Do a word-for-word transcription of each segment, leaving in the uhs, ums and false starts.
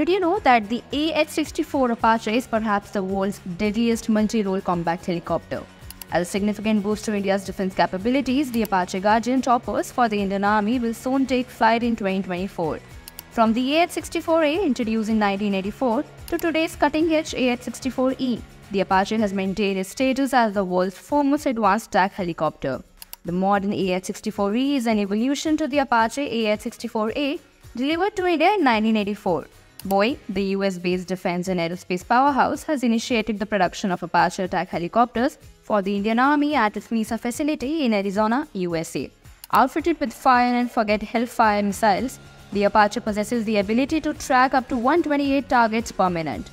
Did you know that the A H sixty-four Apache is perhaps the world's deadliest multi-role combat helicopter? As a significant boost to India's defense capabilities, the Apache Guardian toppers for the Indian Army will soon take flight in twenty twenty-four. From the A H sixty-four A, introduced in nineteen eighty-four, to today's cutting-edge A H sixty-four E, the Apache has maintained its status as the world's foremost advanced attack helicopter. The modern A H sixty-four E is an evolution to the Apache A H sixty-four A, delivered to India in nineteen eighty-four. Boeing, the U S-based defense and aerospace powerhouse, has initiated the production of Apache attack helicopters for the Indian Army at its MESA facility in Arizona, U S A. Outfitted with fire-and-forget Hellfire missiles, the Apache possesses the ability to track up to one hundred twenty-eight targets per minute.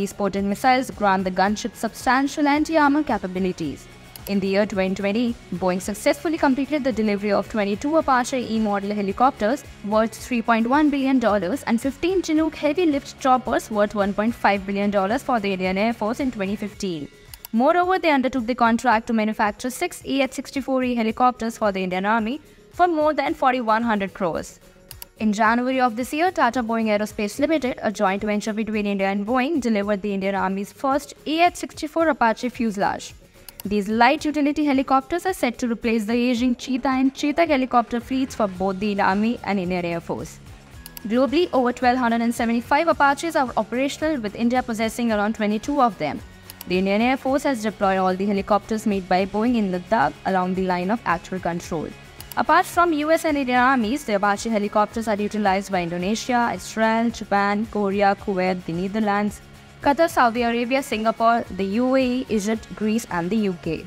These potent missiles grant the gunship substantial anti-armor capabilities. In the year twenty twenty, Boeing successfully completed the delivery of twenty-two Apache E model helicopters worth three point one billion dollars and fifteen Chinook heavy lift choppers worth one point five billion dollars for the Indian Air Force in twenty fifteen. Moreover, they undertook the contract to manufacture six A H sixty-four E helicopters for the Indian Army for more than forty-one hundred crores. In January of this year, Tata Boeing Aerospace Limited, a joint venture between India and Boeing, delivered the Indian Army's first A H sixty-four Apache fuselage. These light utility helicopters are set to replace the aging Cheetah and Chetak helicopter fleets for both the Indian Army and Indian Air Force. Globally, over one thousand two hundred seventy-five Apaches are operational, with India possessing around twenty-two of them. The Indian Air Force has deployed all the helicopters made by Boeing in Ladakh along the line of actual control. Apart from U S and Indian armies, the Apache helicopters are utilized by Indonesia, Israel, Japan, Korea, Kuwait, the Netherlands, Qatar, Saudi Arabia, Singapore, the U A E, Egypt, Greece and the U K.